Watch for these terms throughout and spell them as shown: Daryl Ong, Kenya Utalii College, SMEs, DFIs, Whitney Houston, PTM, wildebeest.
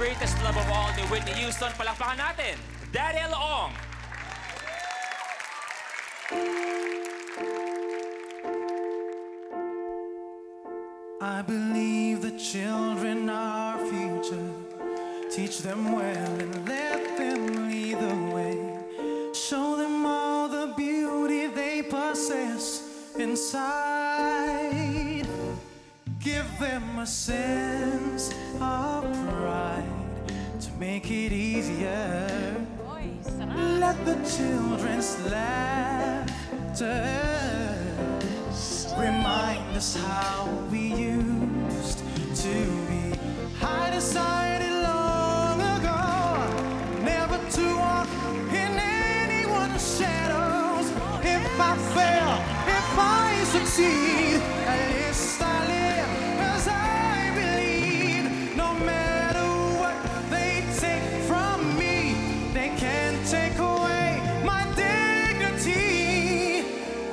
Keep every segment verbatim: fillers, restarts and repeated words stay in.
greatest love of all ni Whitney Houston. Palakpakan natin, Daryl Ong. I believe the children are our future. Teach them well and let them lead the way. Show them all the beauty they possess inside. Give them a sense of pride to make it easier. Let the children's laughter remind us how we used to be. I decided long ago never to walk in anyone's shadows. If I fail, if I succeed, at least I live as I believe. No matter what they take from me, they can't take away my dignity.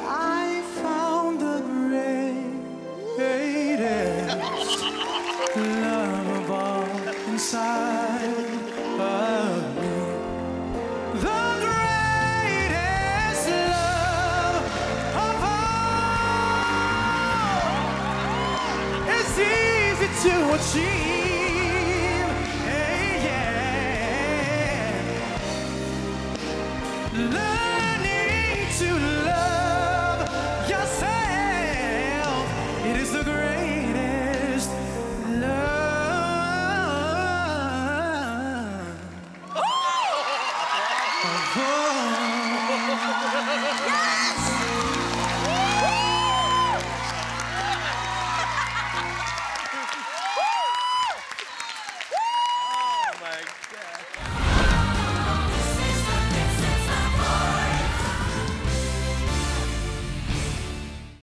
I found the greatest love of all inside of me. The it's easy to achieve.